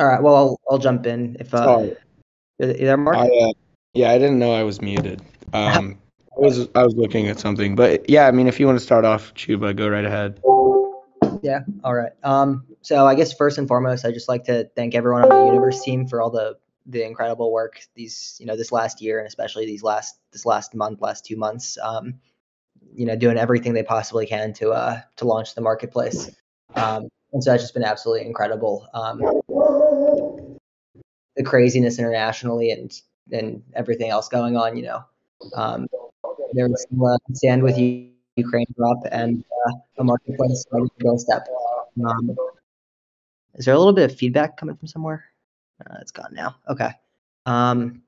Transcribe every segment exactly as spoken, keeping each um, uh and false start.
All right. Well, I'll, I'll jump in if. Uh, Sorry. Is there Mark? I, uh, yeah, I didn't know I was muted. Um, I was I was looking at something, but yeah, I mean, if you want to start off, Chuba, go right ahead. Yeah. All right. Um. So I guess first and foremost, I just like to thank everyone on the Universe team for all the the incredible work these you know this last year and especially these last this last month, last two months. Um, you know, doing everything they possibly can to uh to launch the marketplace. Um, and so that's just been absolutely incredible. Um, the craziness internationally and and everything else going on, you know. Um, there was a stand with you, Ukraine drop and uh, a marketplace ready to go step. Um, is there a little bit of feedback coming from somewhere? Uh, it's gone now. Okay. Um,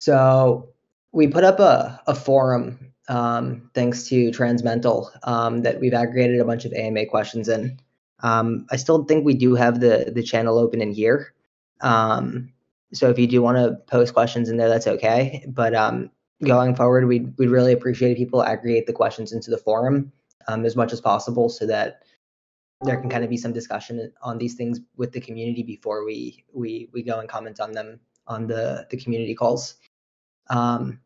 so we put up a, a forum um, thanks to Transmental um, that we've aggregated a bunch of A M A questions in. Um, I still think we do have the, the channel open in here. Um, so if you do want to post questions in there, that's okay. But um, going forward, we'd, we'd really appreciate if people aggregate the questions into the forum um, as much as possible so that there can kind of be some discussion on these things with the community before we we we go and comment on them on the, the community calls. Um,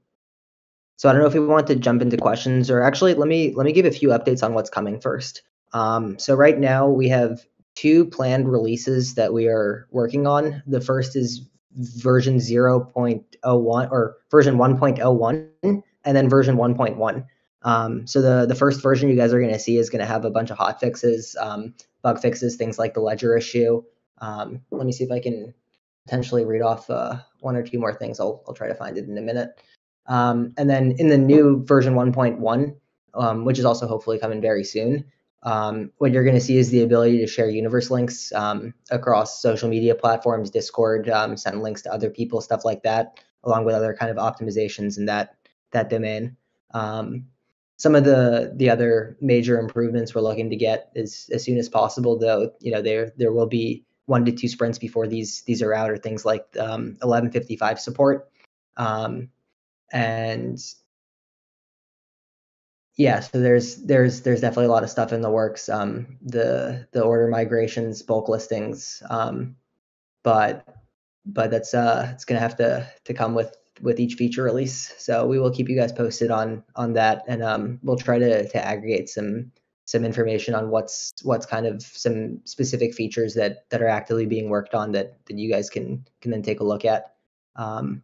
so I don't know if we want to jump into questions or actually let me let me give a few updates on what's coming first. Um, so right now we have two planned releases that we are working on. The first is version zero point zero one or version one point zero one and then version one point one. Um, so the, the first version you guys are going to see is going to have a bunch of hot fixes, um, bug fixes, things like the ledger issue. Um, let me see if I can potentially read off uh, one or two more things. I'll, I'll try to find it in a minute. Um, and then in the new version one point one, um, which is also hopefully coming very soon, um, what you're going to see is the ability to share Universe links um, across social media platforms, Discord, um, send links to other people, stuff like that, along with other kind of optimizations in that, that domain. Um, Some of the the other major improvements we're looking to get is as soon as possible, though, you know, there there will be one to two sprints before these these are out, or things like um, eleven fifty-five support. Um, and yeah, so there's there's there's definitely a lot of stuff in the works. Um, the the order migrations, bulk listings, um, but but that's uh it's gonna have to to come with. with each feature release. So we will keep you guys posted on on that, and um, we'll try to, to aggregate some some information on what's what's kind of some specific features that that are actively being worked on that that you guys can can then take a look at. Um,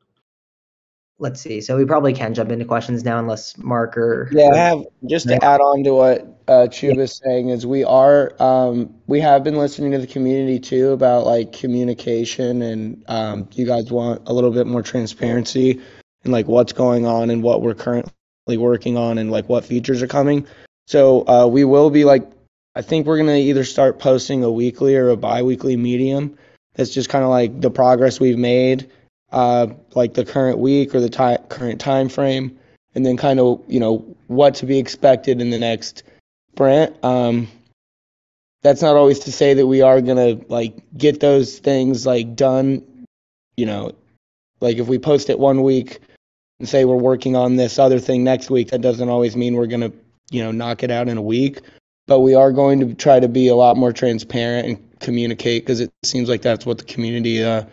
let's see. So we probably can jump into questions now unless Mark or... Yeah, I have, just to add on to what uh, Chuba is saying is we are, um, we have been listening to the community too about like communication and um, you guys want a little bit more transparency and like what's going on and what we're currently working on and like what features are coming. So uh, we will be like, I think we're going to either start posting a weekly or a bi-weekly medium. That's just kind of like the progress we've made. Uh, like the current week or the ti current time frame, and then kind of you know what to be expected in the next sprint. Um, that's not always to say that we are gonna like get those things like done. You know, like if we post it one week and say we're working on this other thing next week, that doesn't always mean we're gonna you know knock it out in a week. But we are going to try to be a lot more transparent and communicate because it seems like that's what the community. Uh,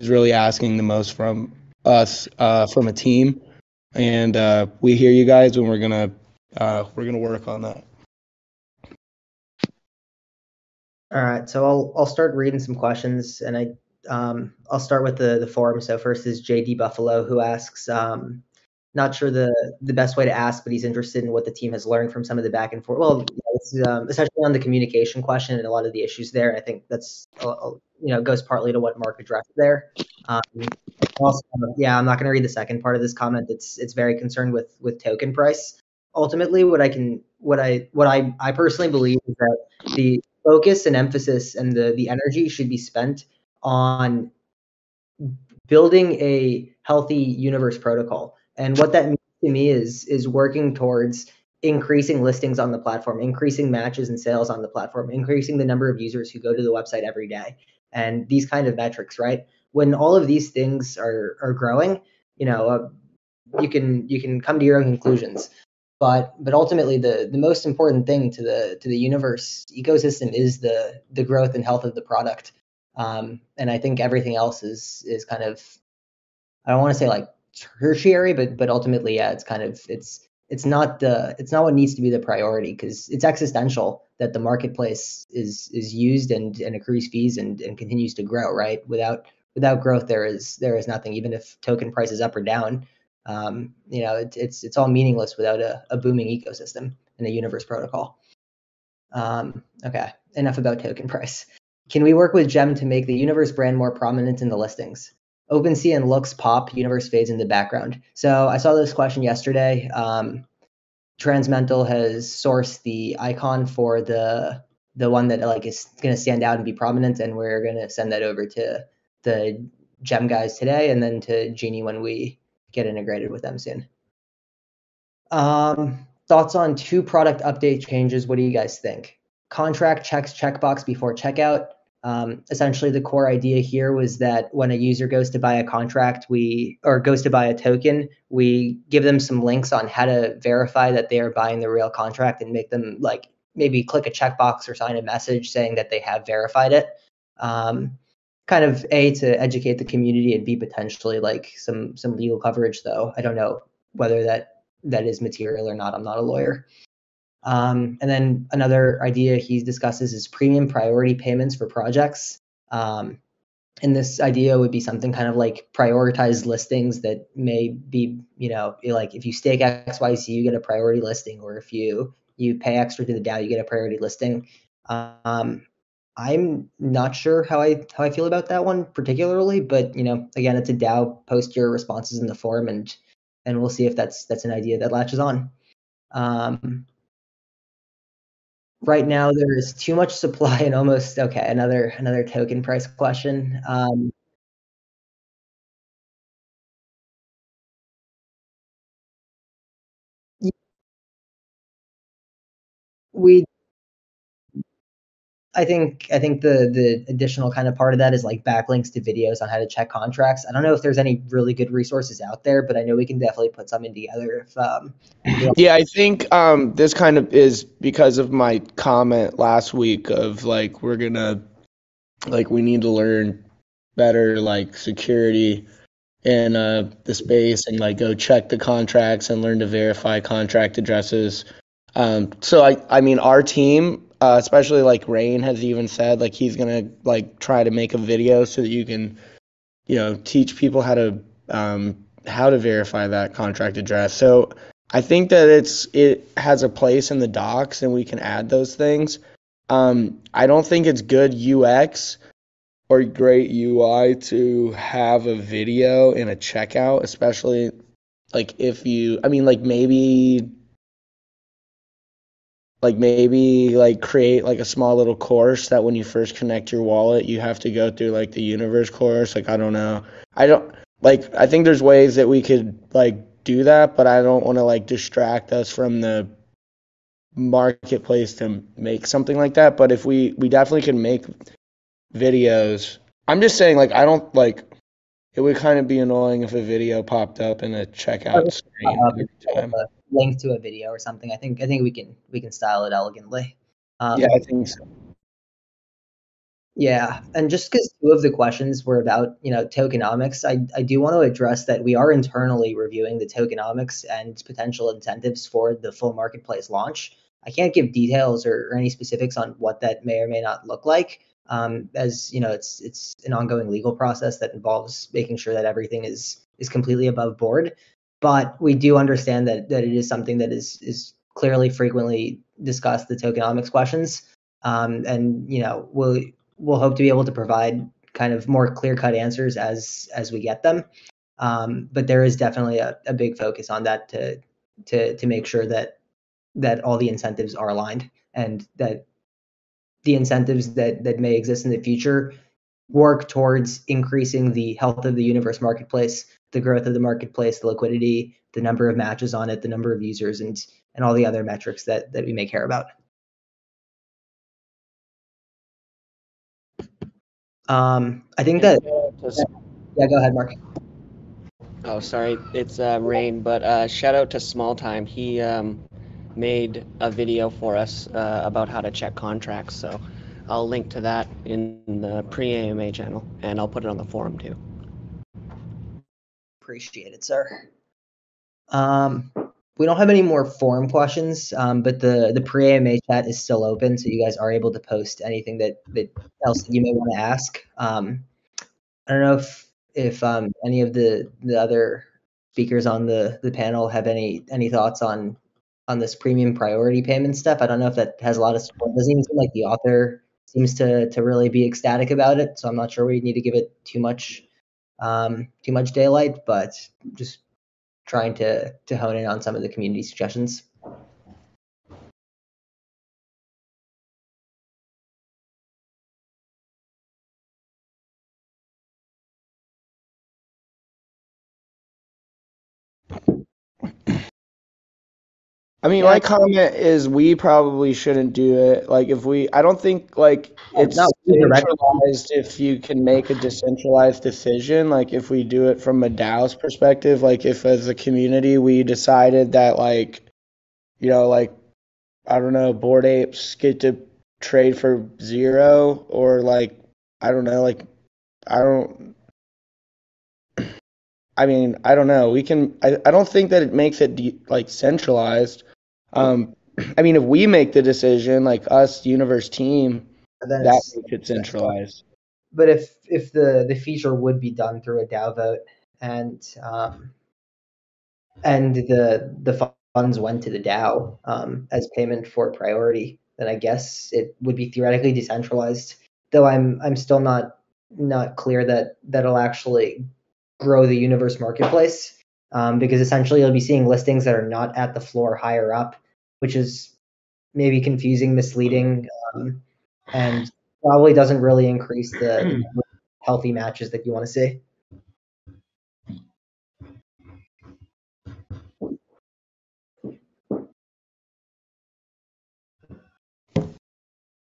is really asking the most from us uh, from a team, and uh, we hear you guys, and we're gonna uh, we're gonna work on that. All right, so I'll I'll start reading some questions, and I um, I'll start with the the forum. So first is J D Buffalo, who asks, um, not sure the the best way to ask, but he's interested in what the team has learned from some of the back and forth. Well, yeah, this is, um, especially on the communication question and a lot of the issues there. And I think that's. I'll, you know, goes partly to what Mark addressed there. Um, also, yeah, I'm not going to read the second part of this comment. It's it's very concerned with with token price. Ultimately, what I can, what I, what I, I personally believe is that the focus and emphasis and the the energy should be spent on building a healthy Universe protocol. And what that means to me is is working towards increasing listings on the platform, increasing matches and sales on the platform, increasing the number of users who go to the website every day. And these kind of metrics, right? When all of these things are are growing, you know, uh, you can you can come to your own conclusions. But but ultimately, the the most important thing to the to the Universe ecosystem is the the growth and health of the product. Um, and I think everything else is is kind of, I don't want to say like tertiary, but but ultimately, yeah, it's kind of it's it's not the it's not what needs to be the priority, because it's existential that the marketplace is is used and and accrues fees and and continues to grow, right? Without without growth, there is there is nothing. Even if token price is up or down, um, you know, it, it's it's all meaningless without a, a booming ecosystem and a universe protocol. Um, okay, enough about token price. Can we work with Gem to make the Universe brand more prominent in the listings? OpenSea and Looks pop, Universe fades in the background. So I saw this question yesterday. Um, Transmental has sourced the icon for the the one that like is going to stand out and be prominent, and we're going to send that over to the Gem guys today, and then to Genie when we get integrated with them soon. Um, thoughts on two product update changes? What do you guys think? Contract checks checkbox before checkout. Um, essentially, the core idea here was that when a user goes to buy a contract, we or goes to buy a token, we give them some links on how to verify that they are buying the real contract and make them like maybe click a checkbox or sign a message saying that they have verified it. Um, kind of A, to educate the community, and B, potentially like some some legal coverage, though I don't know whether that that is material or not. I'm not a lawyer. Um, and then another idea he discusses is premium priority payments for projects. Um, and this idea would be something kind of like prioritized listings that may be, you know, like if you stake X Y Z, you get a priority listing, or if you, you pay extra to the DAO, you get a priority listing. Um, I'm not sure how I, how I feel about that one particularly, but you know, again, it's a DAO, post your responses in the forum, and, and we'll see if that's, that's an idea that latches on. Um, Right now, there is too much supply and almost, okay, another another token price question. Um, we, I think I think the the additional kind of part of that is like backlinks to videos on how to check contracts. I don't know if there's any really good resources out there, but I know we can definitely put something together. If, um, you know. Yeah, I think um, this kind of is because of my comment last week of like we're gonna like we need to learn better like security in uh, the space, and like go check the contracts and learn to verify contract addresses. Um, so I I mean our team. Uh, especially like Rain has even said like he's gonna like try to make a video so that you can, you know, teach people how to um, how to verify that contract address. So I think that it's it has a place in the docs, and we can add those things. Um, I don't think it's good U X or great U I to have a video in a checkout, especially like if you. I mean, like maybe. Like maybe like create like a small little course that when you first connect your wallet, you have to go through like the Universe course. Like, I don't know. I don't like, I think there's ways that we could like do that, but I don't want to like distract us from the marketplace to make something like that. But if we, we definitely can make videos. I'm just saying like, I don't like, it would kind of be annoying if a video popped up in a checkout screen every time. Link to a video or something. I think I think we can we can style it elegantly. Um, yeah, I think so. Yeah, and just because two of the questions were about you know tokenomics, I I do want to address that we are internally reviewing the tokenomics and potential incentives for the full marketplace launch. I can't give details or, or any specifics on what that may or may not look like, um, as you know it's it's an ongoing legal process that involves making sure that everything is is completely above board. But we do understand that that it is something that is is clearly frequently discussed, the tokenomics questions, um, and you know we'll we'll hope to be able to provide kind of more clear-cut answers as as we get them. Um, but there is definitely a, a big focus on that to to to make sure that that all the incentives are aligned, and that the incentives that that may exist in the future work towards increasing the health of the Universe marketplace, the growth of the marketplace, the liquidity, the number of matches on it, the number of users, and and all the other metrics that that we may care about. Um, I think that. Just, yeah, go ahead, Mark. Oh, sorry, it's uh, Rain. But uh, shout out to Small Time. He um, made a video for us uh, about how to check contracts. So I'll link to that in the pre-A M A channel, and I'll put it on the forum too. Appreciate it, sir. Um, we don't have any more forum questions, um, but the, the pre-A M A chat is still open, so you guys are able to post anything that, that else that you may want to ask. Um, I don't know if, if um, any of the, the other speakers on the, the panel have any any thoughts on on this premium priority payment stuff. I don't know if that has a lot of support. It doesn't even seem like the author seems to to really be ecstatic about it, so I'm not sure we need to give it too much um, too much daylight, but just trying to to hone in on some of the community suggestions. I mean, yeah, my comment is we probably shouldn't do it. Like, if we, I don't think like it's no, decentralized if you can make a decentralized decision. Like, if we do it from a DAO's perspective, like if as a community we decided that like, you know, like, I don't know, Bored Apes get to trade for zero, or like, I don't know, like, I don't. I mean, I don't know. We can. I, I don't think that it makes it de like centralized. Um, I mean, if we make the decision, like us Universe team, that makes it centralized. But if if the the feature would be done through a DAO vote, and um, and the the funds went to the DAO um, as payment for priority, then I guess it would be theoretically decentralized. Though I'm I'm still not not clear that that'll actually grow the Universe marketplace, um, because essentially you'll be seeing listings that are not at the floor higher up, which is maybe confusing, misleading, um, and probably doesn't really increase the healthy matches that you want to see.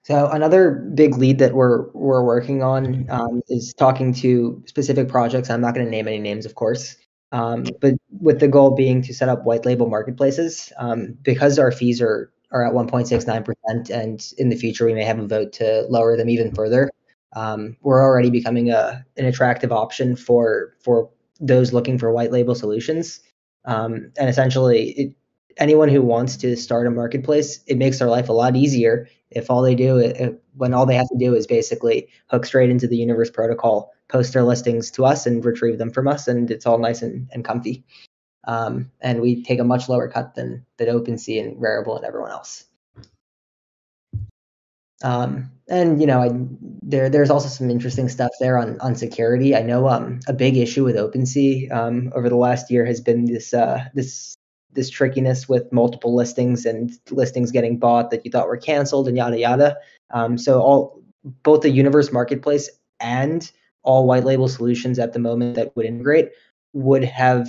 So another big lead that we're we're working on um, is talking to specific projects. I'm not going to name any names, of course, um, but with the goal being to set up white label marketplaces, um, because our fees are are at one point six nine percent, and in the future we may have a vote to lower them even further. Um, we're already becoming a an attractive option for for those looking for white label solutions, um, and essentially it. Anyone who wants to start a marketplace, it makes their life a lot easier if all they do, if, when all they have to do is basically hook straight into the Universe protocol, post their listings to us, and retrieve them from us, and it's all nice and, and comfy. Um, and we take a much lower cut than, than OpenSea and Rarible and everyone else. Um, and, you know, I, there there's also some interesting stuff there on, on security. I know um, a big issue with OpenSea um, over the last year has been this uh, this... this trickiness with multiple listings and listings getting bought that you thought were canceled and yada yada. Um, so all both the Universe marketplace and all white label solutions at the moment that would integrate would have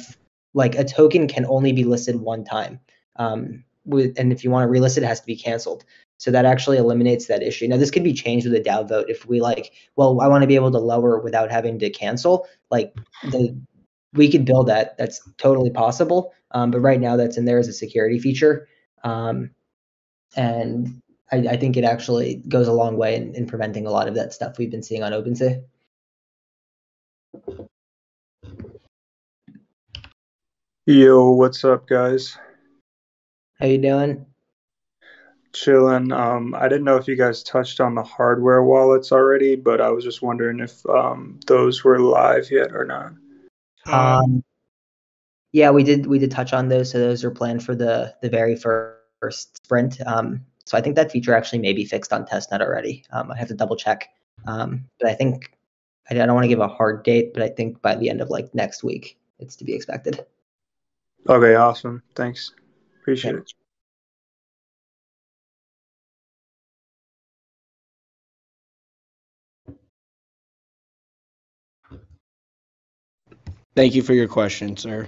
like a token can only be listed one time. Um, with and if you want to relist it, it has to be canceled. So that actually eliminates that issue. Now this could be changed with a DAO vote if we like. Well, I want to be able to lower without having to cancel. Like the we could build that. That's totally possible. Um, but right now that's in there as a security feature. Um, and I, I think it actually goes a long way in, in preventing a lot of that stuff we've been seeing on OpenSea. Yo, what's up, guys? How you doing? Chilling. Um, I didn't know if you guys touched on the hardware wallets already, but I was just wondering if um, those were live yet or not. Um, yeah, we did, we did touch on those. So those are planned for the, the very first sprint. Um, so I think that feature actually may be fixed on testnet already. Um, I have to double check. Um, but I think, I don't want to give a hard date, but I think by the end of like next week, it's to be expected. Okay. Awesome. Thanks. Appreciate yeah. it. Thank you for your question, sir.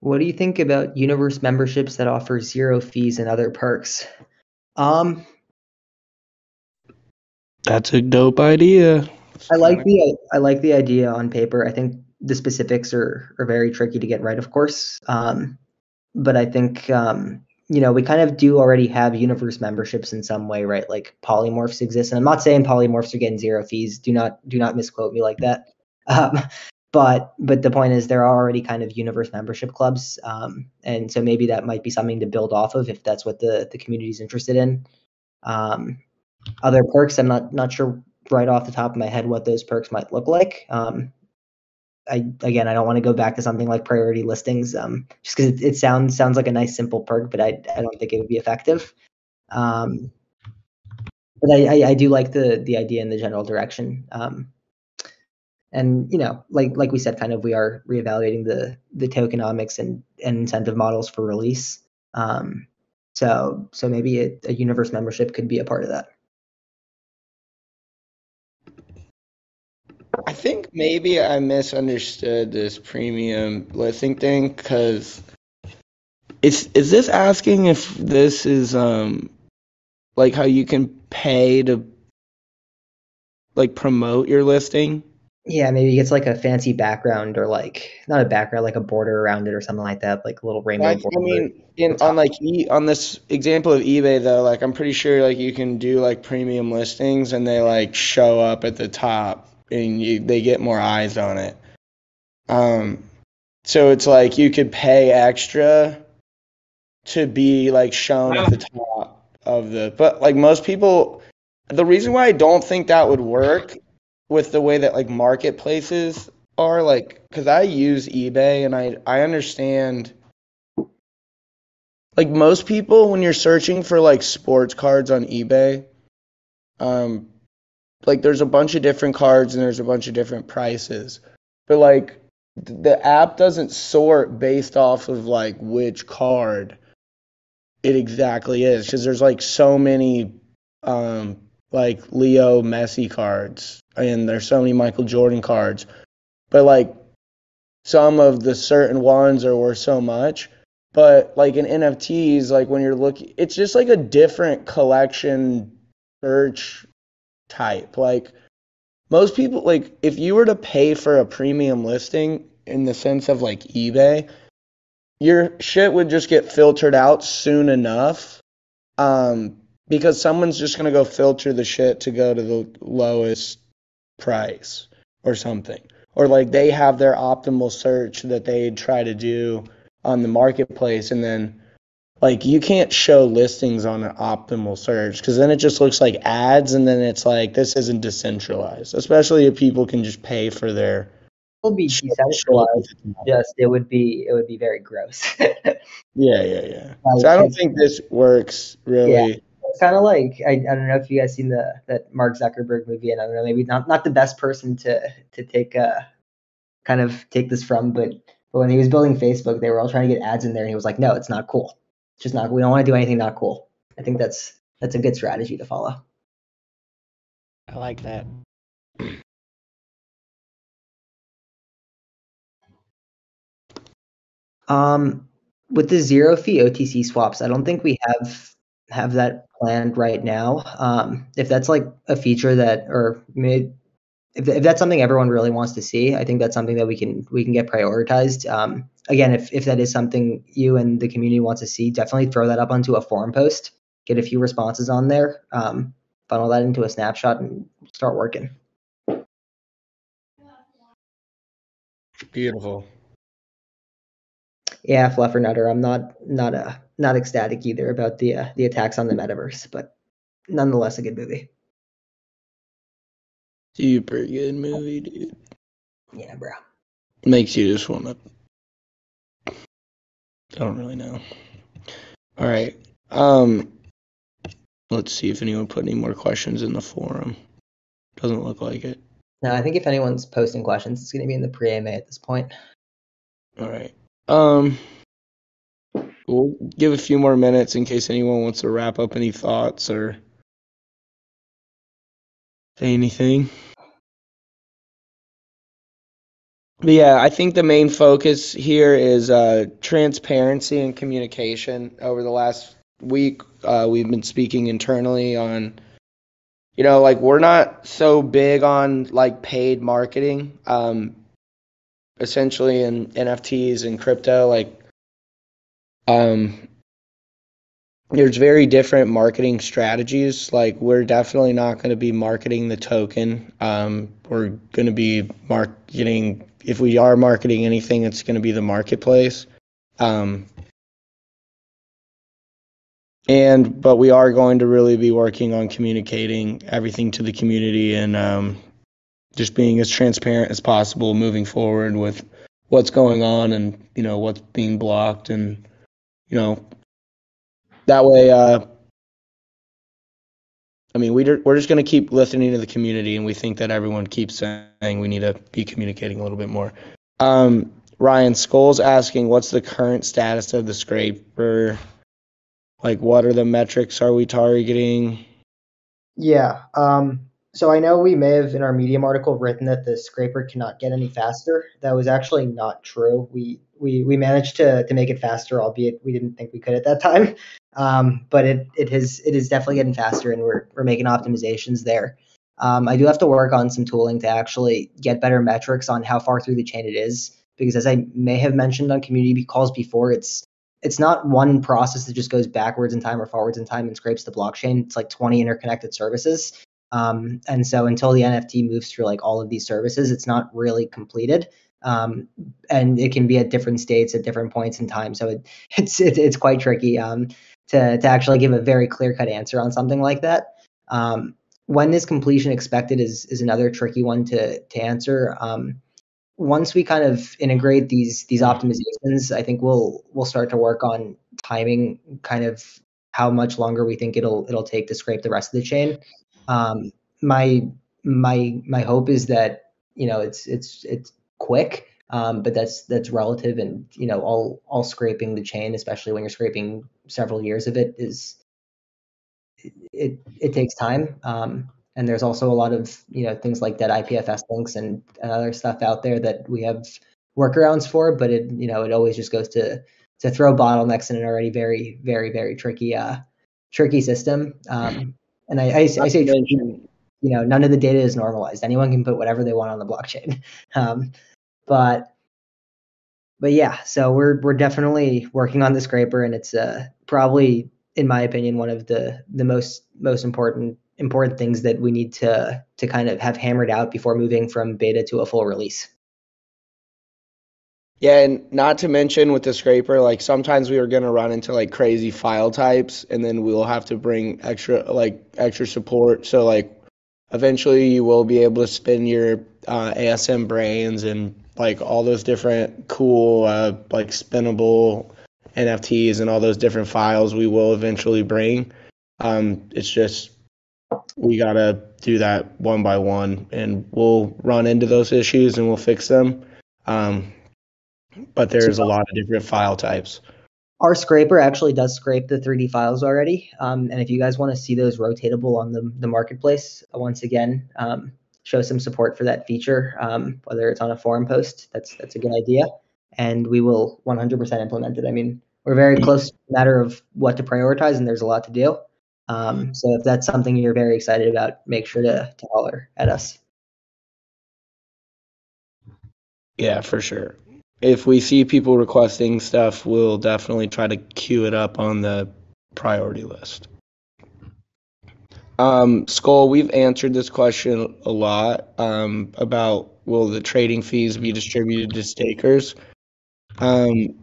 What do you think about Universe memberships that offer zero fees and other perks? Um, that's a dope idea. I like the I like the idea on paper. I think the specifics are are very tricky to get right, of course. Um, but I think um, you know, we kind of do already have Universe memberships in some way, right? Like polymorphs exist. And I'm not saying polymorphs are getting zero fees. Do not, do not misquote me like that. Um, but, but the point is there are already kind of Universe membership clubs. Um, and so maybe that might be something to build off of if that's what the, the community is interested in. Um, other perks, I'm not, not sure right off the top of my head what those perks might look like. Um, I, again, I don't want to go back to something like priority listings, um, just because it, it sounds sounds like a nice simple perk, but I I don't think it would be effective. Um, but I, I I do like the the idea in the general direction, um, and you know, like like we said, kind of we are reevaluating the the tokenomics and, and incentive models for release. Um, so so maybe a, a Universe membership could be a part of that. I think maybe I misunderstood this premium listing thing, because is is this asking if this is um like how you can pay to like promote your listing? Yeah, maybe it's like a fancy background, or like not a background, like a border around it or something like that, like a little rainbow I, border. I mean, in, on like e, on this example of eBay though, like I'm pretty sure like you can do like premium listings and they like show up at the top. And you, they get more eyes on it. Um, so it's like you could pay extra to be like shown at the top of the. But like most people, the reason why I don't think that would work with the way that like marketplaces are, like, because I use eBay and I I understand. Like most people, when you're searching for like sports cards on eBay, um. Like, there's a bunch of different cards and there's a bunch of different prices. But, like, the app doesn't sort based off of, like, which card it exactly is. Because there's, like, so many, um, like, Leo Messi cards. And there's so many Michael Jordan cards. But, like, some of the certain ones are worth so much. But, like, in N F Ts, like, when you're looking, it's just, like, a different collection search type. Like most people, like if you were to pay for a premium listing in the sense of like eBay, your shit would just get filtered out soon enough, um because someone's just going to go filter the shit to go to the lowest price or something, or like they have their optimal search that they try to do on the marketplace, and then like, you can't show listings on an optimal search, because then it just looks like ads, and then it's like, this isn't decentralized, especially if people can just pay for their... It would be decentralized, just it would be, it would be very gross. yeah, yeah, yeah. So I don't think this works, really. Yeah. It's kind of like, I, I don't know if you guys seen the that Mark Zuckerberg movie, and I don't know, maybe not, not the best person to, to take uh, kind of take this from, but, but when he was building Facebook, they were all trying to get ads in there, and he was like, no, it's not cool. Just not, we don't want to do anything not cool. I think that's that's a good strategy to follow. I like that. Um, with the zero fee O T C swaps, I don't think we have have that planned right now. Um, if that's like a feature that, or mid, if if that's something everyone really wants to see, I think that's something that we can we can get prioritized. Um, Again, if, if that is something you and the community wants to see, definitely throw that up onto a forum post, get a few responses on there, um, funnel that into a snapshot, and start working. Beautiful. Yeah, Fluffer Nutter. I'm not not uh, not ecstatic either about the uh, the attacks on the metaverse, but nonetheless, a good movie. Super good movie, dude. Yeah, bro. Makes you just want to. I don't really know. All right. Um, let's see if anyone put any more questions in the forum. Doesn't look like it. No, I think if anyone's posting questions, it's going to be in the pre-A M A at this point. All right. Um, we'll give a few more minutes in case anyone wants to wrap up any thoughts or say anything. But yeah, I think the main focus here is uh, transparency and communication. Over the last week, uh, we've been speaking internally on, you know, like we're not so big on like paid marketing, um, essentially in N F Ts and crypto. Like, um, there's very different marketing strategies. Like, we're definitely not going to be marketing the token. Um, we're going to be marketing, if we are marketing anything, it's going to be the marketplace. Um, and, but we are going to really be working on communicating everything to the community and um, just being as transparent as possible moving forward with what's going on and, you know, what's being blocked and, you know, that way, uh, I mean, we do, we're just going to keep listening to the community, and we think that everyone keeps saying we need to be communicating a little bit more. Um, Ryan Skull's asking, what's the current status of the scraper? Like, what are the metrics are we targeting? Yeah, um, so I know we may have in our Medium article written that the scraper cannot get any faster. That was actually not true. We we, we managed to, to make it faster, albeit we didn't think we could at that time. Um, but it it has it is definitely getting faster, and we're we're making optimizations there. Um, I do have to work on some tooling to actually get better metrics on how far through the chain it is, because as I may have mentioned on community calls before, it's it's not one process that just goes backwards in time or forwards in time and scrapes the blockchain. It's like twenty interconnected services, um, and so until the N F T moves through like all of these services, it's not really completed. Um, and it can be at different states at different points in time, so it, it's it, it's quite tricky. Um, To, to actually give a very clear-cut answer on something like that. Um, when is completion expected is is another tricky one to to answer. Um, once we kind of integrate these these optimizations, I think we'll we'll start to work on timing, kind of how much longer we think it'll it'll take to scrape the rest of the chain. Um, my my my hope is that, you know, it's it's it's quick. Um, but that's that's relative, and you know, all all scraping the chain, especially when you're scraping several years of it, is it it, it takes time. Um, and there's also a lot of you know things like that I P F S links and, and other stuff out there that we have workarounds for. But it you know it always just goes to to throw bottlenecks in an already very very very tricky uh tricky system. Um, and I I, I say tricky, you know none of the data is normalized. Anyone can put whatever they want on the blockchain. Um, But, but yeah, so we're we're definitely working on the scraper, and it's uh, probably, in my opinion, one of the the most most important important things that we need to to kind of have hammered out before moving from beta to a full release. Yeah, and not to mention with the scraper, like sometimes we are going to run into like crazy file types, and then we'll have to bring extra like extra support. So like, eventually you will be able to spin your uh, A S M brains and like all those different cool uh, like spinnable N F Ts and all those different files we will eventually bring. Um, it's just we got to do that one by one, and we'll run into those issues and we'll fix them. Um, but there's a lot of different file types. Our scraper actually does scrape the three D files already. Um, and if you guys want to see those rotatable on the, the marketplace, once again, um, show some support for that feature, um, whether it's on a forum post, that's that's a good idea. And we will one hundred percent implement it. I mean, we're very close to a matter of what to prioritize, and there's a lot to do. Um, so if that's something you're very excited about, make sure to, to holler at us. Yeah, for sure. If we see people requesting stuff, we'll definitely try to queue it up on the priority list. Um, Skull, we've answered this question a lot um, about will the trading fees be distributed to stakers? Um,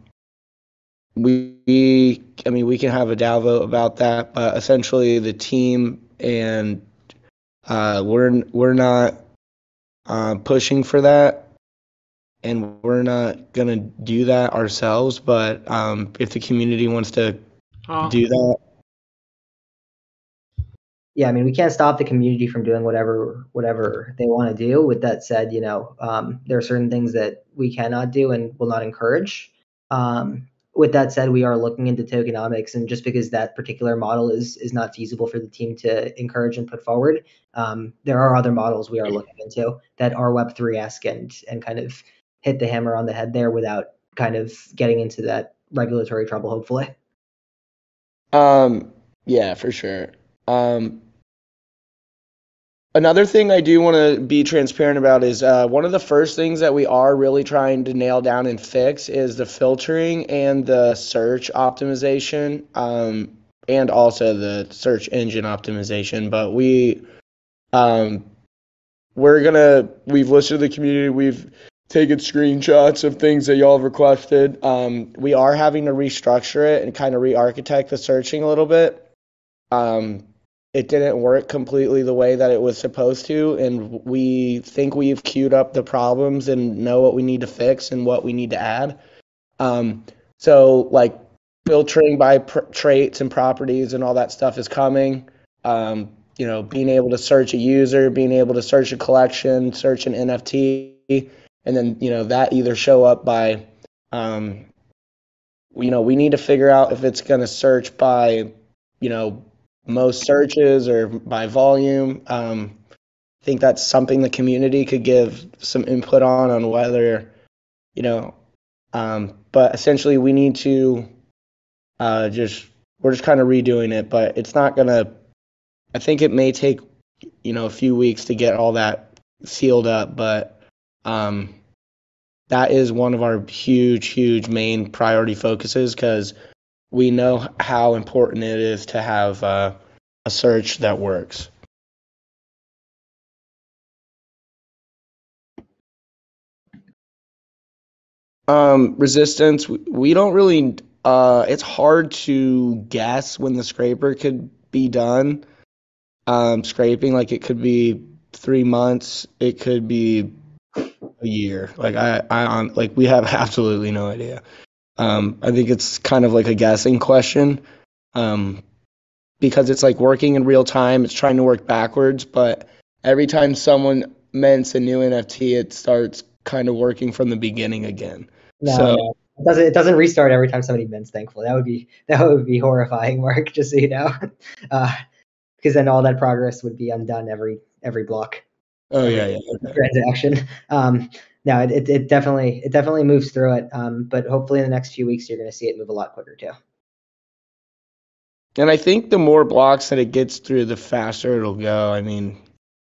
we, we, I mean, we can have a DAO vote about that, but essentially the team and uh, we're we're not uh, pushing for that. And we're not going to do that ourselves, but um, if the community wants to oh. do that. Yeah, I mean, we can't stop the community from doing whatever whatever they want to do. With that said, you know, um, there are certain things that we cannot do and will not encourage. Um, with that said, we are looking into tokenomics, and just because that particular model is is not feasible for the team to encourage and put forward, um, there are other models we are looking into that are Web three-esque and and kind of hit the hammer on the head there without kind of getting into that regulatory trouble, hopefully. Um, yeah, for sure. Um, another thing I do want to be transparent about is uh, one of the first things that we are really trying to nail down and fix is the filtering and the search optimization. Um, and also the search engine optimization. But we, um, we're gonna, we've listened to the community, we've taken screenshots of things that y'all have requested. Um, we are having to restructure it and kind of re-architect the searching a little bit. Um, it didn't work completely the way that it was supposed to, and we think we've queued up the problems and know what we need to fix and what we need to add. Um, so like filtering by pr- traits and properties and all that stuff is coming. Um, you know, being able to search a user, being able to search a collection, search an N F T, and then, you know, that either show up by, um, you know, we need to figure out if it's going to search by, you know, most searches or by volume. Um, I think that's something the community could give some input on, on whether, you know, um, but essentially we need to uh, just, we're just kind of redoing it, but it's not going to, I think it may take, you know, a few weeks to get all that sealed up, but um, that is one of our huge, huge main priority focuses, because we know how important it is to have uh, a search that works. Um, resistance, we don't really, uh, it's hard to guess when the scraper could be done. Um, scraping, like it could be three months, it could be a year. Like I, I, like we have absolutely no idea. Um, I think it's kind of like a guessing question, um, because it's like working in real time. It's trying to work backwards, but every time someone mints a new N F T, it starts kind of working from the beginning again. No, so no. It doesn't. It doesn't restart every time somebody mints. Thankfully, that would be that would be horrifying, Mark. Just so you know, uh, because then all that progress would be undone every every block. Oh yeah, yeah. Okay. Transaction. Um, No, it, it it definitely it definitely moves through it, um, but hopefully in the next few weeks you're going to see it move a lot quicker too. And I think the more blocks that it gets through, the faster it'll go. I mean,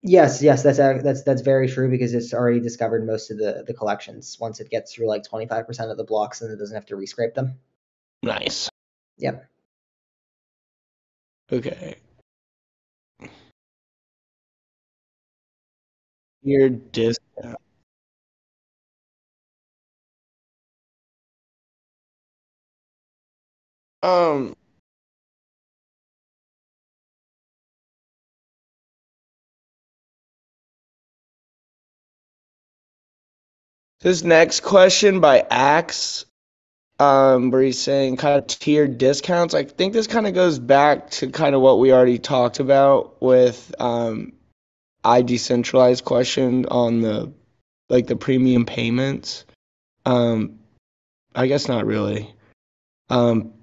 yes, yes, that's that's that's very true, because it's already discovered most of the, the collections. Once it gets through like twenty-five percent of the blocks, and it doesn't have to rescrape them. Nice. Yep. Okay. Your discount. Um, this next question by Axe, um, where he's saying kind of tiered discounts. I think this kind of goes back to kind of what we already talked about with um, I decentralized question on the like the premium payments. Um, I guess not really. Um.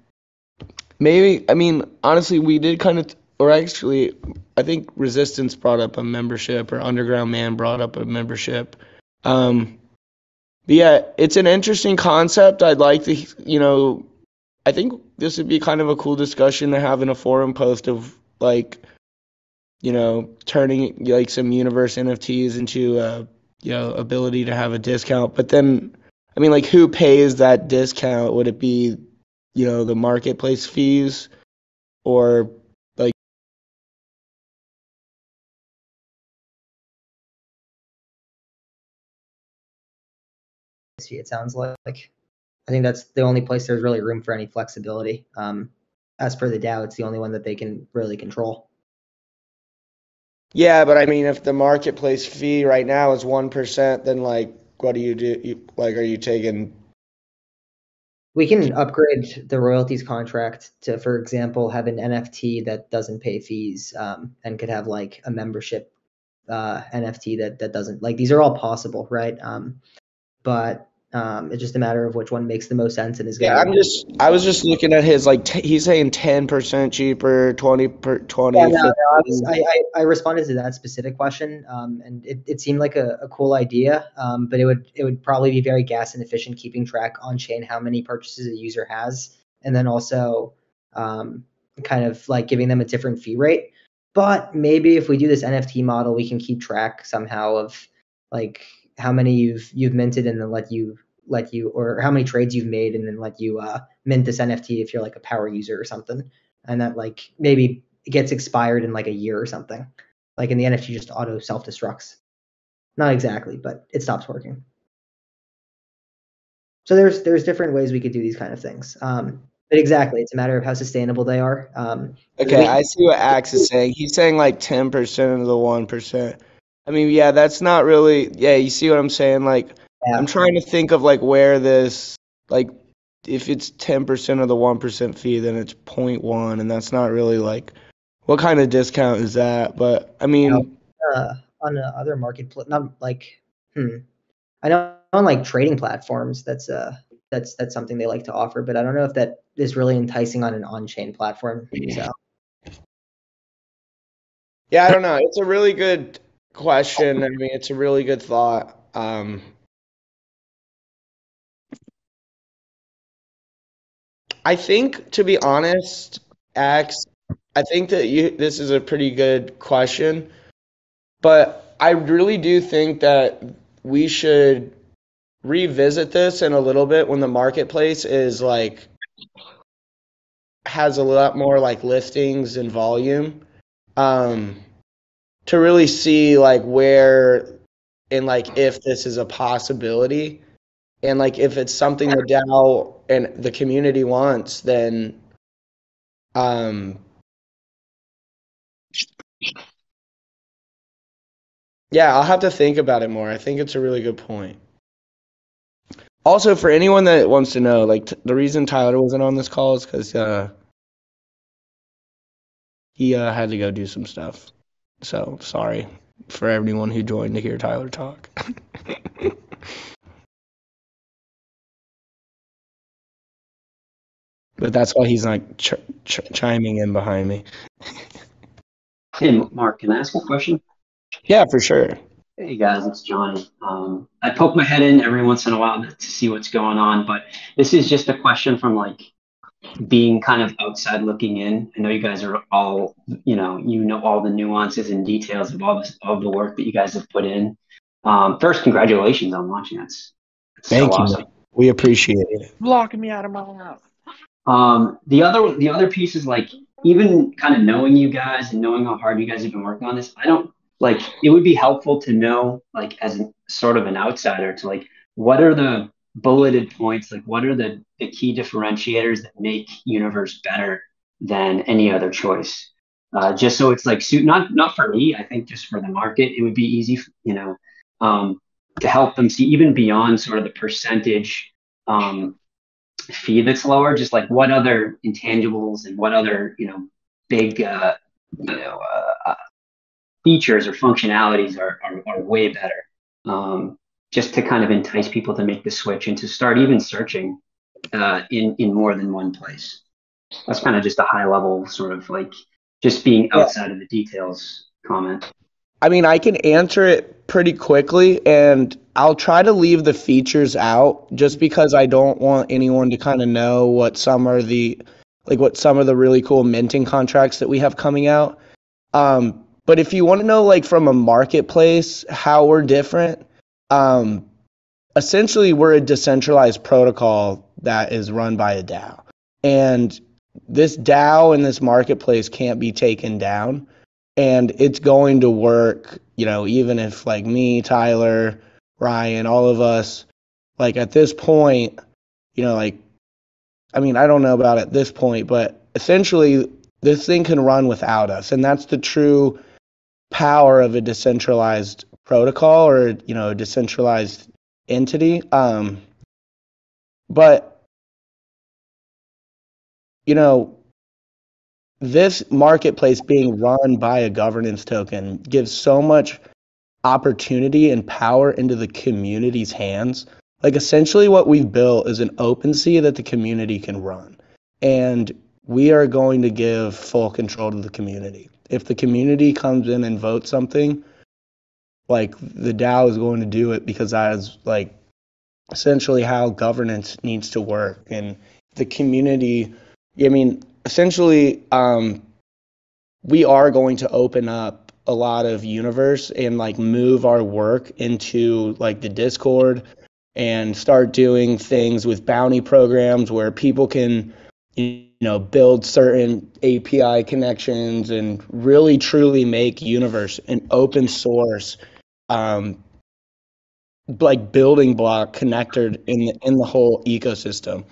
Maybe, I mean, honestly, we did kind of, or actually, I think Resistance brought up a membership, or Underground Man brought up a membership. Um, but yeah, it's an interesting concept. I'd like to, you know, I think this would be kind of a cool discussion to have in a forum post of, like, you know, turning, like, some Universe N F Ts into, a, you know, ability to have a discount. But then, I mean, like, who pays that discount? Would it be, you know, the marketplace fees, or like it sounds like. I think that's the only place there's really room for any flexibility. Um, as per the DAO, it's the only one that they can really control. Yeah, but I mean, if the marketplace fee right now is one percent, then like, what do you do? You, like, are you taking? We can upgrade the royalties contract to, for example, have an N F T that doesn't pay fees, um, and could have like a membership uh, N F T that that doesn't. Like, these are all possible, right? Um, but um, it's just a matter of which one makes the most sense and is going. Yeah, I'm just. I was just looking at his like. T- he's saying ten percent cheaper, twenty per twenty. Yeah, no, no, I, was, I, I I responded to that specific question, um, and it, it seemed like a, a cool idea, um, but it would it would probably be very gas inefficient keeping track on chain how many purchases a user has, and then also um, kind of like giving them a different fee rate. But maybe if we do this N F T model, we can keep track somehow of like how many you've you've minted, and then let you. let you, or how many trades you've made, and then let you uh, mint this N F T if you're like a power user or something. and that like maybe it gets expired in like a year or something. Like, and the N F T just auto self-destructs. Not exactly, but it stops working. So there's there's different ways we could do these kind of things. Um, but exactly, it's a matter of how sustainable they are. Um, okay, I see what Axe is saying. He's saying like ten percent of the one percent. I mean, yeah, that's not really, yeah, you see what I'm saying? Like, yeah. I'm trying to think of like where this, like, if it's ten percent of the one percent fee, then it's zero point one, and that's not really like, what kind of discount is that? But, I mean. You know, uh, on the other marketplace, not like, hmm. I know on like trading platforms, that's uh that's that's something they like to offer, but I don't know if that is really enticing on an on-chain platform. So. Yeah, I don't know. It's a really good question. I mean, it's a really good thought. Um, I think, to be honest, Axe, I think that you this is a pretty good question, but I really do think that we should revisit this in a little bit when the marketplace is like has a lot more like listings and volume, um, to really see like where and like if this is a possibility, and like if it's something the DAO and the community wants, then um, yeah, I'll have to think about it more. I think it's a really good point. Also, for anyone that wants to know, like, t- the reason Tyler wasn't on this call is because uh, he uh, had to go do some stuff. So, sorry for everyone who joined to hear Tyler talk. But that's why he's not ch- ch- chiming in behind me. Hey, Mark, can I ask a question? Yeah, for sure. Hey guys, it's John. Um, I poke my head in every once in a while to see what's going on, but this is just a question from like being kind of outside looking in. I know you guys are all, you know, you know all the nuances and details of all this, of the work that you guys have put in. Um, first, congratulations on launching it. Thank so you. Awesome. We appreciate it. Locking me out of my house. Um, the other, the other piece is like even kind of knowing you guys and knowing how hard you guys have been working on this. I don't. Like, it would be helpful to know, like, as an, sort of an outsider, to, like, what are the bulleted points? Like, what are the, the key differentiators that make Universe better than any other choice? Uh, just so it's, like, su- not not for me, I think just for the market, it would be easy, you know, um, to help them see even beyond sort of the percentage um, fee that's lower, just, like, what other intangibles and what other, you know, big, uh, you know, uh, features or functionalities are, are, are way better, um, just to kind of entice people to make the switch and to start even searching uh, in, in more than one place. That's kind of just a high level sort of like just being outside yeah. of the details comment. I mean, I can answer it pretty quickly, and I'll try to leave the features out just because I don't want anyone to kind of know what some are the, like what some of the really cool minting contracts that we have coming out. Um, But if you want to know, like, from a marketplace, how we're different, um, essentially we're a decentralized protocol that is run by a DAO. And this DAO and this marketplace can't be taken down. And it's going to work, you know, even if, like, me, Tyler, Ryan, all of us, like, at this point, you know, like, I mean, I don't know about at this point, but essentially this thing can run without us. And that's the true power of a decentralized protocol, or you know, a decentralized entity, um but you know, this marketplace being run by a governance token gives so much opportunity and power into the community's hands. Like, essentially what we've built is an OpenSea that the community can run, and we are going to give full control to the community. If the community comes in and votes something, like, the DAO is going to do it, because that is, like, essentially how governance needs to work. And the community, I mean, essentially, um, we are going to open up a lot of Universe and, like, move our work into, like, the Discord and start doing things with bounty programs where people can you know, build certain A P I connections and really truly make Universe an open source, um, like building block connected in the, in the whole ecosystem.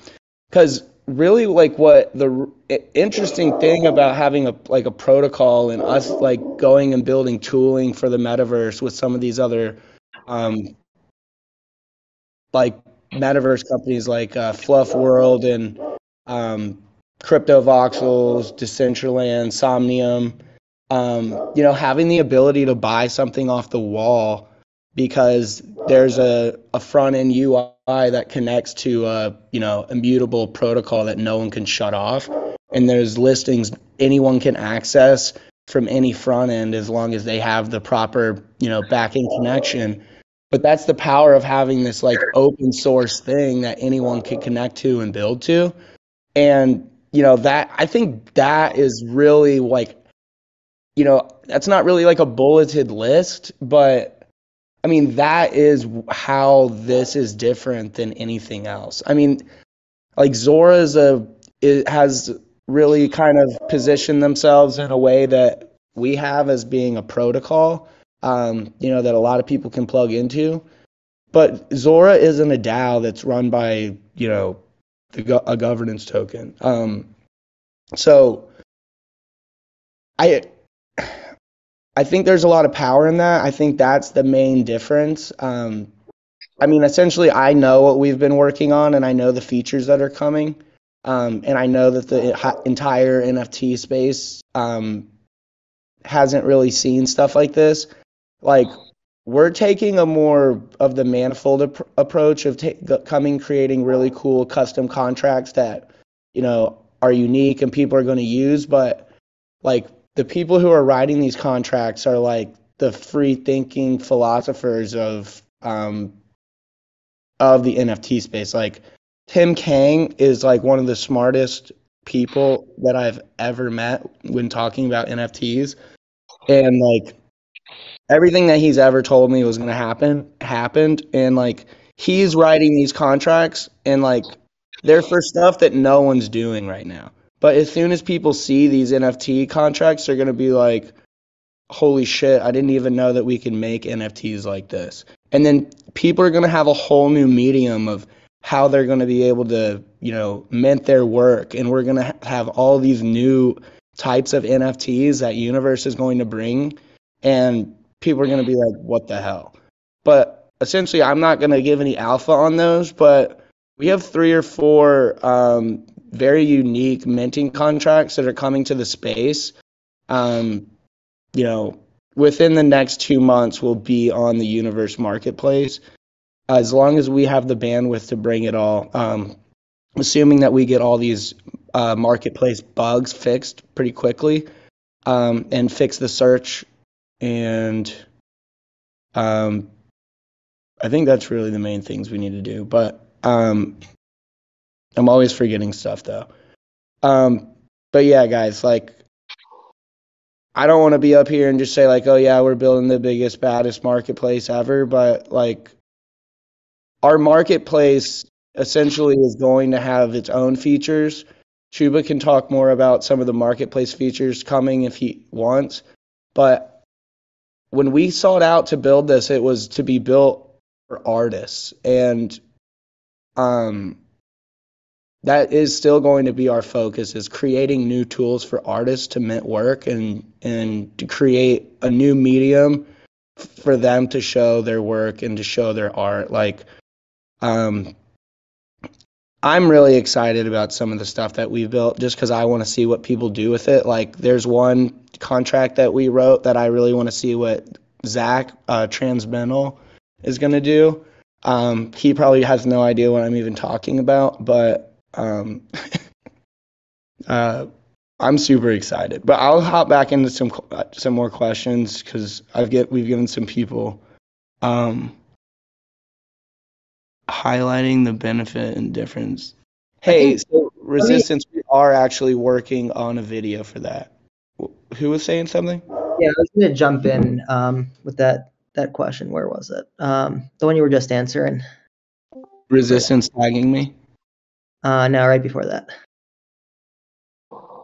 Because really, like, what the interesting thing about having a like a protocol and us like going and building tooling for the metaverse with some of these other um, like metaverse companies like uh, Fluff World and um, CryptoVoxels, Decentraland, Somnium, um, you know, having the ability to buy something off the wall because there's a, a front-end U I that connects to a, you know, immutable protocol that no one can shut off, and there's listings anyone can access from any front-end as long as they have the proper, you know, back-end connection. But that's the power of having this, like, open-source thing that anyone can connect to and build to. And, you know, that I think that is really, like, you know, that's not really, like, a bulleted list, but I mean, that is how this is different than anything else. I mean, like, Zora is a, it has really kind of positioned themselves in a way that we have as being a protocol, um, you know, that a lot of people can plug into. But Zora isn't a DAO that's run by, you know, the go- a governance token. Um, so I... I think there's a lot of power in that. I think that's the main difference. Um, I mean, essentially, I know what we've been working on, and I know the features that are coming, um, and I know that the entire N F T space um, hasn't really seen stuff like this. Like, we're taking a more of the manifold ap- approach of t- coming, creating really cool custom contracts that, you know, are unique and people are going to use, but, like, the people who are writing these contracts are like the free-thinking philosophers of um, of the N F T space. Like, Tim Kang is like one of the smartest people that I've ever met when talking about N F Ts, and like everything that he's ever told me was going to happen happened. And like, he's writing these contracts, and like, they're for stuff that no one's doing right now. But as soon as people see these N F T contracts, they're going to be like, holy shit, I didn't even know that we can make N F Ts like this. And then people are going to have a whole new medium of how they're going to be able to, you know, mint their work. And we're going to have all these new types of N F Ts that Universe is going to bring. And people are going to be like, what the hell? But essentially, I'm not going to give any alpha on those, but we have three or four um, very unique minting contracts that are coming to the space. Um, you know, within the next two months, we'll be on the Universe marketplace, as long as we have the bandwidth to bring it all. Um, assuming that we get all these uh, marketplace bugs fixed pretty quickly, um, and fix the search, and um, I think that's really the main things we need to do. But Um, I'm always forgetting stuff though. Um, but yeah, guys, like, I don't want to be up here and just say like, oh yeah, we're building the biggest, baddest marketplace ever. But like, our marketplace essentially is going to have its own features. Chuba can talk more about some of the marketplace features coming if he wants. But when we sought out to build this, it was to be built for artists, and Um, that is still going to be our focus, is creating new tools for artists to mint work and, and to create a new medium for them to show their work and to show their art. Like, um, I'm really excited about some of the stuff that we built just because I want to see what people do with it. Like, there's one contract that we wrote that I really want to see what Zach, uh, Transmental, is going to do. Um, he probably has no idea what I'm even talking about, but um, uh, I'm super excited. But I'll hop back into some some more questions because I've get we've given some people um, highlighting the benefit and difference. Hey, so Resistance, we are actually working on a video for that. Who was saying something? Yeah, I was gonna jump in um, with that. That question, where was it? Um, the one you were just answering. Resistance tagging me? Uh, no, right before that.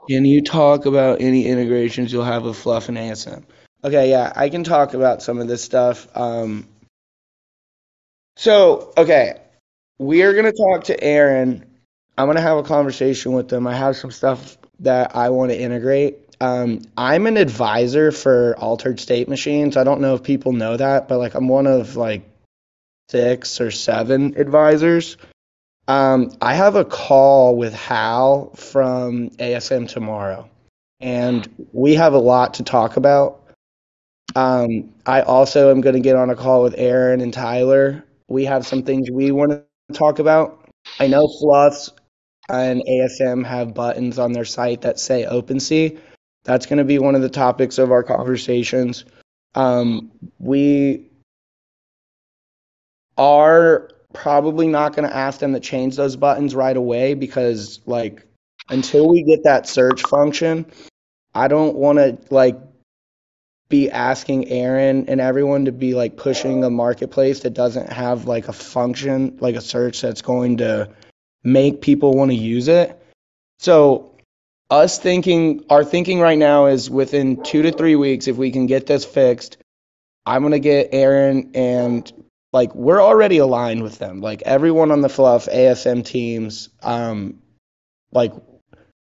Can you talk about any integrations you'll have with Fluff and A S M? Okay, yeah, I can talk about some of this stuff. Um, so, okay, we are going to talk to Aaron. I'm going to have a conversation with him. I have some stuff that I want to integrate. Um, I'm an advisor for Altered State Machines. I don't know if people know that, but, like, I'm one of, like, six or seven advisors. Um, I have a call with Hal from A S M tomorrow, and we have a lot to talk about. Um, I also am going to get on a call with Aaron and Tyler. We have some things we want to talk about. I know Fluffs and A S M have buttons on their site that say OpenSea. That's going to be one of the topics of our conversations. Um, we are probably not going to ask them to change those buttons right away because, like, until we get that search function, I don't want to, like, be asking Aaron and everyone to be, like, pushing a marketplace that doesn't have, like, a function, like a search that's going to make people want to use it. So Us thinking, our thinking right now is within two to three weeks, if we can get this fixed, I'm going to get Aaron and, like, we're already aligned with them. Like, everyone on the Fluff, A S M teams, um, like,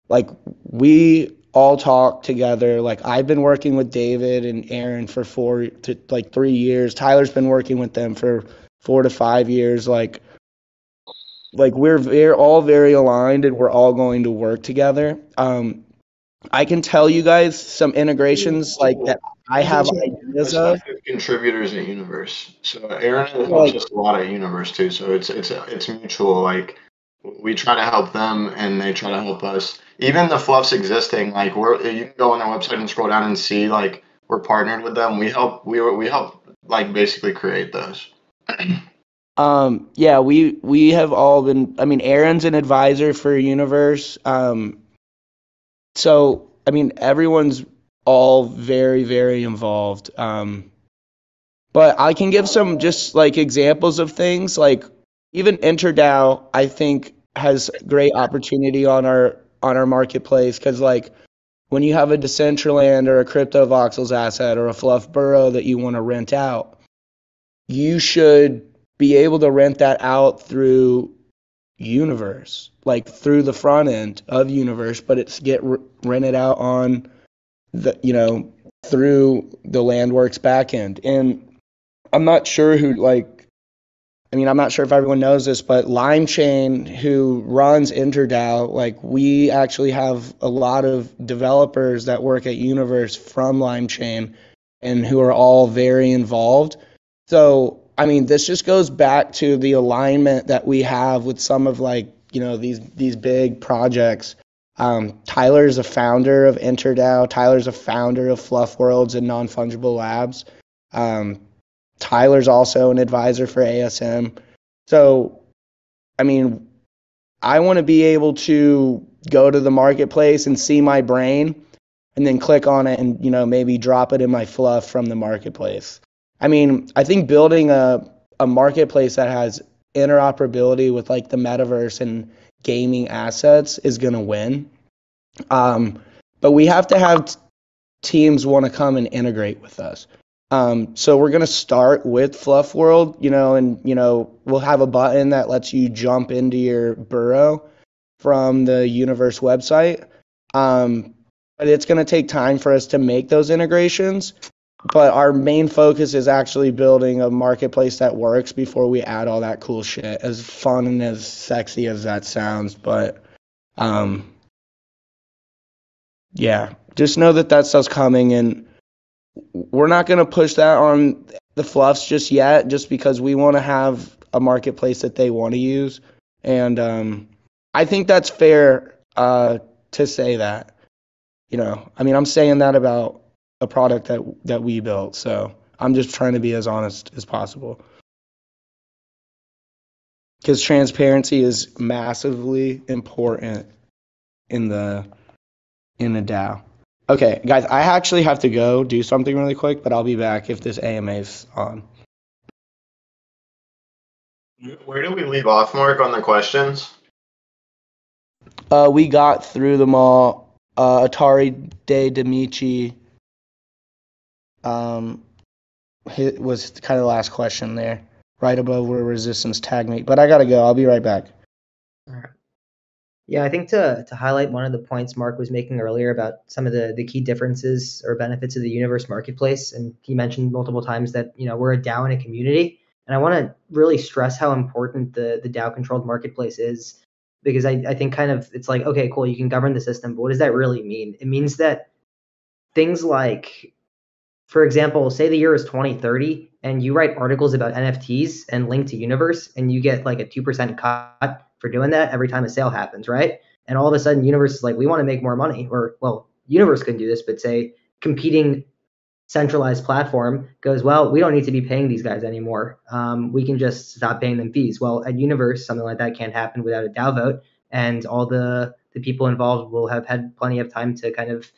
like we all talk together. Like, I've been working with David and Aaron for four to, like, three years. Tyler's been working with them for four to five years. Like, Like, we're very, all very aligned, and we're all going to work together. Um, I can tell you guys some integrations, like, that I have ideas of. Contributors at Universe. So Aaron helps like, us a lot at Universe, too. So it's, it's, it's mutual. Like, we try to help them, and they try to help us. Even the Fluff's existing, like, we're, you can go on their website and scroll down and see, like, we're partnered with them. We help, we, we help, like, basically create those. Um, yeah, we, we have all been, I mean, Aaron's an advisor for Universe. Um, so, I mean, everyone's all very, very involved. Um, but I can give some just, like, examples of things. Like, even EnterDAO, I think, has great opportunity on our, on our marketplace. 'Cause, like, when you have a Decentraland or a CryptoVoxels asset or a Fluff Burrow that you want to rent out, you should be able to rent that out through Universe, like through the front end of Universe, but it's get re- rented out on the, you know, through the Landworks back end. And I'm not sure who, like, I mean, I'm not sure if everyone knows this, but Limechain, who runs EnterDAO, like, we actually have a lot of developers that work at Universe from Limechain and who are all very involved. So, I mean, this just goes back to the alignment that we have with some of, like, you know, these these big projects. Um, Tyler's a founder of EnterDAO. Tyler's a founder of Fluff Worlds and Non-Fungible Labs. Um, Tyler's also an advisor for A S M. So, I mean, I want to be able to go to the marketplace and see my brain and then click on it and, you know, maybe drop it in my Fluff from the marketplace. I mean, I think building a, a marketplace that has interoperability with, like, the metaverse and gaming assets is going to win. Um, but we have to have t- teams want to come and integrate with us. Um, so we're going to start with Fluff World, you know, and, you know, we'll have a button that lets you jump into your burrow from the Universe website. Um, but it's going to take time for us to make those integrations. But our main focus is actually building a marketplace that works before we add all that cool shit, as fun and as sexy as that sounds. But, um, yeah, just know that that stuff's coming, and we're not going to push that on the Fluffs just yet, just because we want to have a marketplace that they want to use. And um, I think that's fair uh, to say that. You know, I mean, I'm saying that about a product that that we built, so I'm just trying to be as honest as possible, because transparency is massively important in the in the DAO. Okay, guys, I actually have to go do something really quick, but I'll be back if this A M A's on. Where do we leave off, Mark, on the questions? Uh, we got through them all. uh, Atari De Demichi. Um, it was kind of the last question there, right above where resistance tagged me. But I gotta go. I'll be right back. All right. Yeah, I think to to highlight one of the points Mark was making earlier about some of the, the key differences or benefits of the Universe marketplace, and he mentioned multiple times that, you know, we're a DAO and a community, and I want to really stress how important the the DAO controlled marketplace is, because I, I think kind of it's like, okay, cool, you can govern the system, but what does that really mean? It means that things like, for example, say the year is twenty thirty and you write articles about N F Ts and link to Universe, and you get like a two percent cut for doing that every time a sale happens, right? And all of a sudden Universe is like, we want to make more money. Or, well, Universe can do this, but say competing centralized platform goes, well, we don't need to be paying these guys anymore. Um, we can just stop paying them fees. Well, at Universe, something like that can't happen without a DAO vote, and all the, the people involved will have had plenty of time to kind of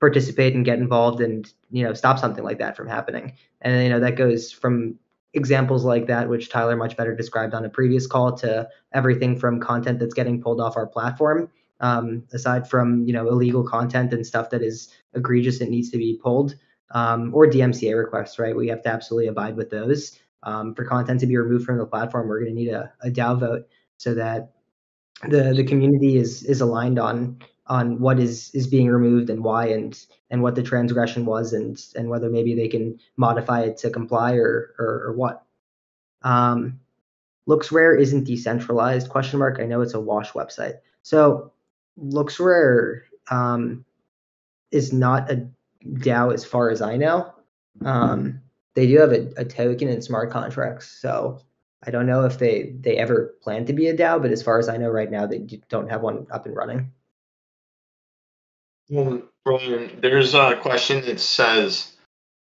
participate and get involved and, you know, stop something like that from happening. And, you know, that goes from examples like that, which Tyler much better described on a previous call, to everything from content that's getting pulled off our platform, um, aside from, you know, illegal content and stuff that is egregious and needs to be pulled, um, or D M C A requests, right? We have to absolutely abide with those. Um, for content to be removed from the platform, we're going to need a, a DAO vote so that the the community is is aligned on on what is is being removed and why, and and what the transgression was, and and whether maybe they can modify it to comply or or, or what. Um, LooksRare isn't decentralized? Question mark. I know it's a wash website. So LooksRare um, is not a DAO as far as I know. Um, they do have a, a token and smart contracts. So I don't know if they they ever plan to be a DAO, but as far as I know right now, they don't have one up and running. Well, Brian, there's a question that says,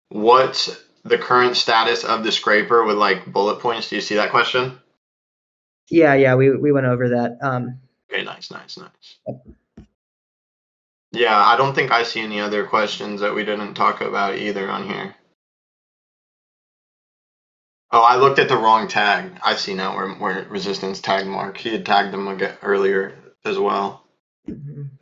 what's the current status of the scraper with like bullet points? Do you see that question? Yeah, yeah, we we went over that. Um, okay, nice, nice, nice. Yeah, I don't think I see any other questions that we didn't talk about either on here. Oh, I looked at the wrong tag. I see now where, where Resistance tagged Mark. He had tagged him earlier as well.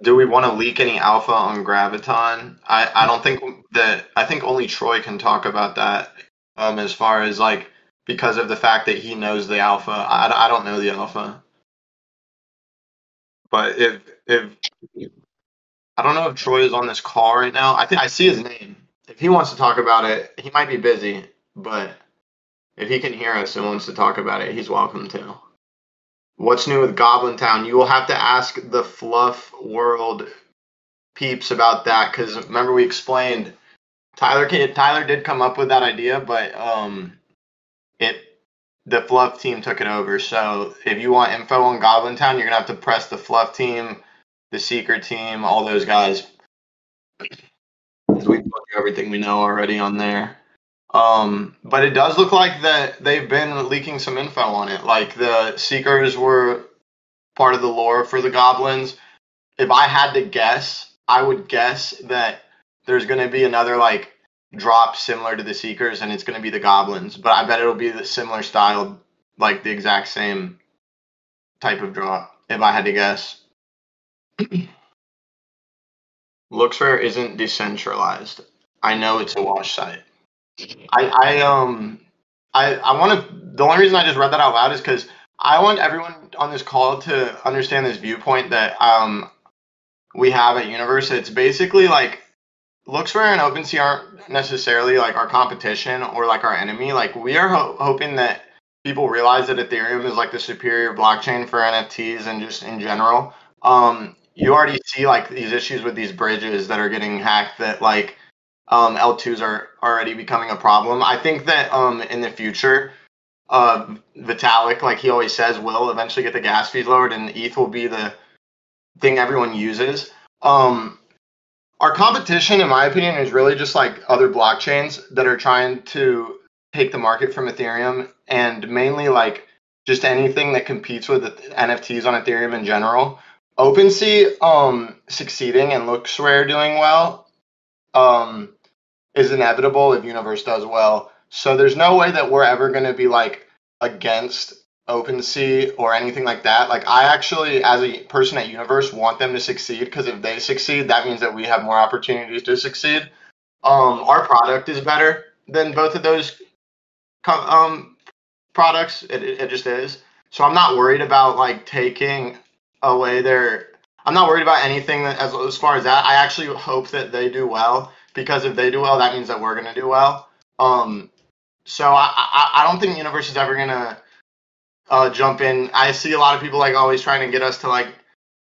Do we want to leak any alpha on Graviton? I, I don't think that, I think only Troy can talk about that, um, as far as like, because of the fact that he knows the alpha. I, I don't know the alpha. But if, if, I don't know if Troy is on this call right now. I think I see his name. If he wants to talk about it, he might be busy, but if he can hear us and wants to talk about it, he's welcome to. What's new with Goblin Town? You will have to ask the Fluff World peeps about that, because remember we explained Tyler Tyler did come up with that idea, but um, it the Fluff team took it over. So if you want info on Goblin Town, you're gonna have to press the Fluff team, the Seeker team, all those guys. Because we've told you everything we know already on there. Um, but it does look like that they've been leaking some info on it. Like the Seekers were part of the lore for the Goblins. If I had to guess, I would guess that there's going to be another like drop similar to the Seekers, and it's going to be the Goblins. But I bet it'll be the similar style, like the exact same type of drop, if I had to guess. LooksRare isn't decentralized. I know it's a wash site. I, I um I I want to. The only reason I just read that out loud is because I want everyone on this call to understand this viewpoint that um we have at Universe. It's basically like LooksRare and OpenSea aren't necessarily like our competition or like our enemy. Like we are ho hoping that people realize that Ethereum is like the superior blockchain for N F Ts and just in general. Um, you already see like these issues with these bridges that are getting hacked. That like. Um, L twos are already becoming a problem. I think that um, in the future, uh, Vitalik, like he always says, will eventually get the gas fees lowered, and E T H will be the thing everyone uses. Um, our competition, in my opinion, is really just like other blockchains that are trying to take the market from Ethereum, and mainly like just anything that competes with N F Ts on Ethereum in general. OpenSea um, succeeding and LooksRare doing well um, is inevitable if Universe does well. So there's no way that we're ever going to be like against OpenSea or anything like that. Like, I actually, as a person at Universe, want them to succeed, because if they succeed, that means that we have more opportunities to succeed. Um, our product is better than both of those um, products. It, it just is. So I'm not worried about, like, taking away their – I'm not worried about anything that, as, as far as that. I actually hope that they do well, because if they do well, that means that we're going to do well. Um, so I, I, I don't think Universe is ever going to uh, jump in. I see a lot of people, like, always trying to get us to, like,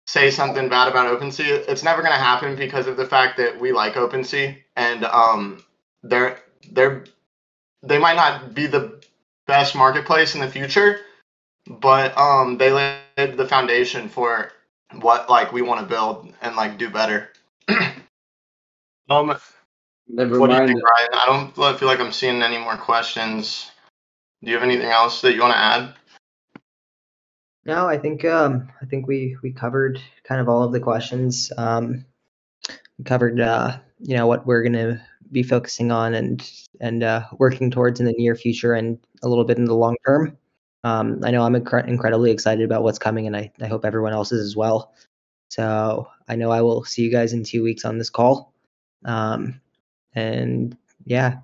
say something bad about OpenSea. It's never going to happen because of the fact that we like OpenSea, and um, they're, they're, they might not be the best marketplace in the future, but um, they laid the foundation for what, like, we want to build and, like, do better. um, Never what mind. do you think, Ryan? I don't feel like I'm seeing any more questions. Do you have anything else that you want to add? No, I think um, I think we we covered kind of all of the questions. Um, we covered uh, you know, what we're gonna be focusing on and and uh, working towards in the near future and a little bit in the long term. Um, I know I'm inc incredibly excited about what's coming, and I, I hope everyone else is as well. So I know I will see you guys in two weeks on this call. Um, and yeah,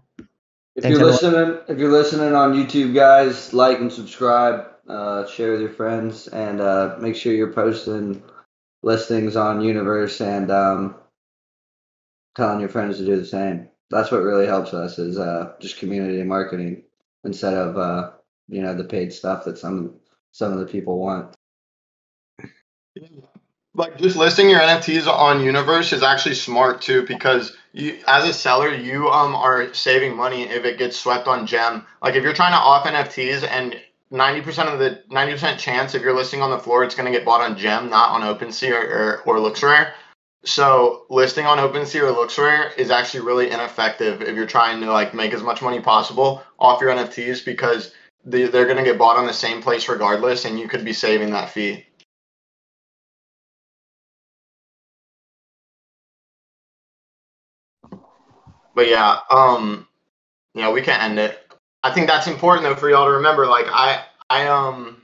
if Thanks you're everyone. listening, if you're listening on YouTube, guys, like and subscribe, uh, share with your friends, and uh, make sure you're posting listings on Universe and um, telling your friends to do the same. That's what really helps us, is uh, just community marketing instead of uh, you know, the paid stuff that some some of the people want. Like, just listing your N F Ts on Universe is actually smart too, because you, as a seller, you um are saving money if it gets swept on Gem. Like, if you're trying to off N F Ts, and ninety percent of the ninety percent chance if you're listing on the floor, it's going to get bought on Gem, not on OpenSea or, or, or LooksRare. So listing on OpenSea or LooksRare is actually really ineffective if you're trying to, like, make as much money possible off your N F Ts, because they're going to get bought on the same place regardless, and you could be saving that fee. But yeah, um, you know, we can't end it. I think that's important, though, for y'all to remember. Like, I, I, um,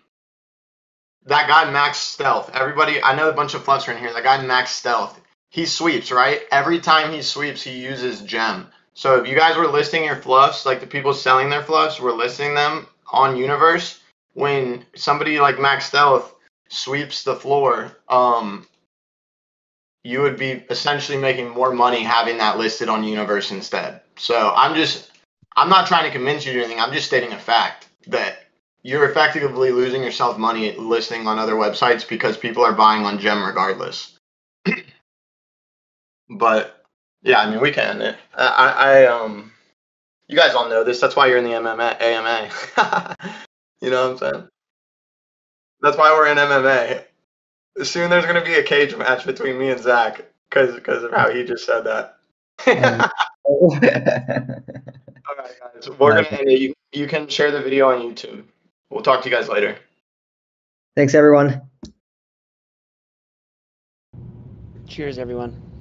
that guy Max Stealth, everybody, I know a bunch of Fluffs are in here. That guy Max Stealth, he sweeps, right? Every time he sweeps, he uses Gem. So if you guys were listing your Fluffs, like, the people selling their Fluffs were listing them on Universe, when somebody like Max Stealth sweeps the floor, um, you would be essentially making more money having that listed on Universe instead. So I'm just, I'm not trying to convince you to anything. I'm just stating a fact that you're effectively losing yourself money listing on other websites because people are buying on Gem regardless. But yeah, I mean, we can end it. I, I, um, you guys all know this. That's why you're in the M M A, A M A. You know what I'm saying? That's why we're in M M A. Soon there's going to be a cage match between me and Zach because because of how he just said that. All right, guys. We're nice. gonna, you, you can share the video on YouTube. We'll talk to you guys later. Thanks, everyone. Cheers, everyone.